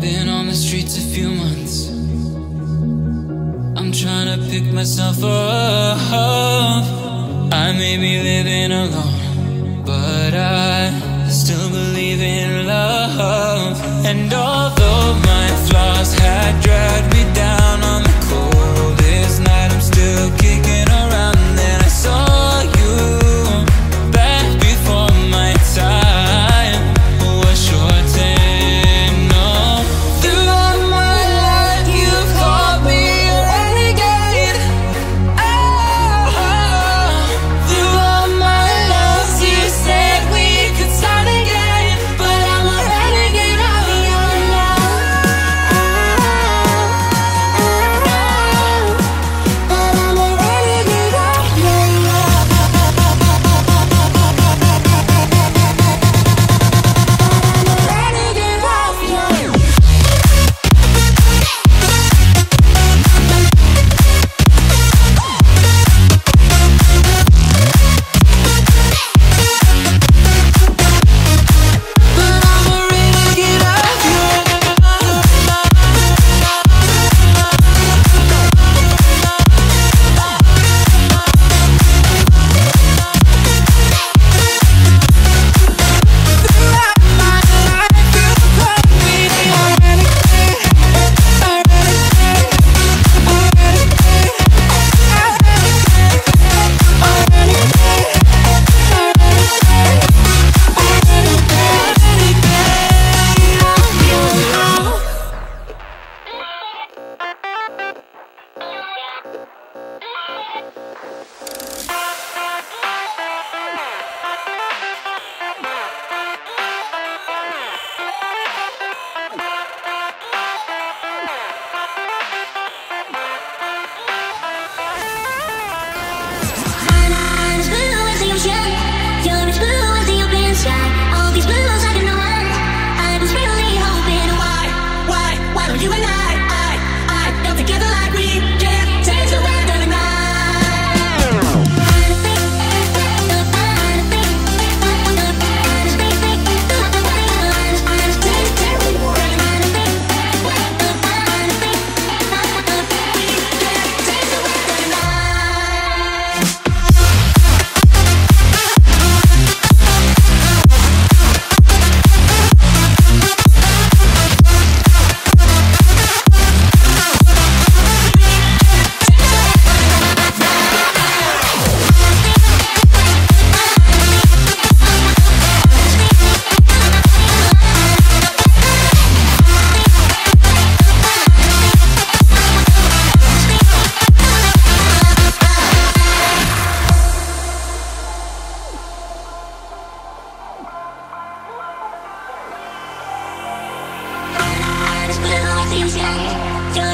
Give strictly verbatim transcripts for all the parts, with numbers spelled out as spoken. Been on the streets a few months. I'm trying to pick myself up. I may be living alone, but I still believe in love. And although my flaws had dragged me down on the coldest night, I'm still kicking around. Then I saw you back before my time.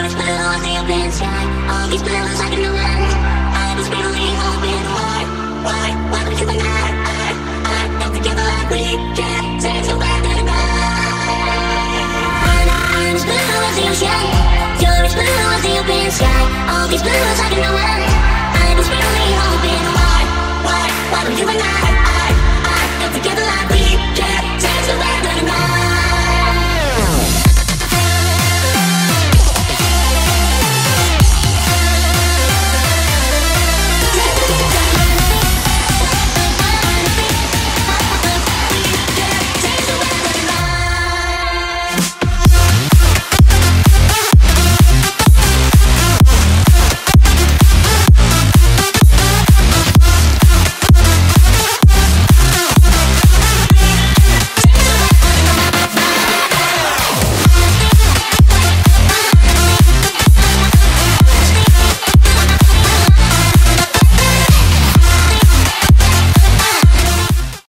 Blue, I see a blue sky. All these blues I can know.